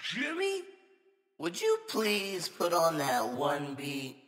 Jimmy, would you please put on that one beat?